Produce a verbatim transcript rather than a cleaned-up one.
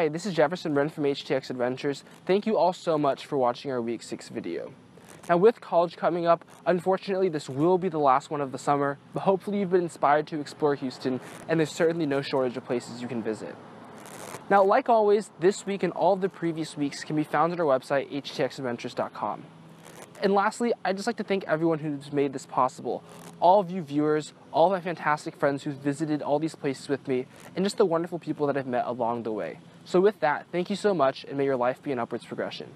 Hi, this is Jefferson Wren from H T X Adventures. Thank you all so much for watching our week six video. Now, with college coming up, unfortunately this will be the last one of the summer, but hopefully you've been inspired to explore Houston, and there's certainly no shortage of places you can visit. Now, like always, this week and all of the previous weeks can be found at our website, h t x adventures dot com. And lastly, I'd just like to thank everyone who's made this possible. All of you viewers, all of my fantastic friends who've visited all these places with me, and just the wonderful people that I've met along the way. So with that, thank you so much, and may your life be an upwards progression.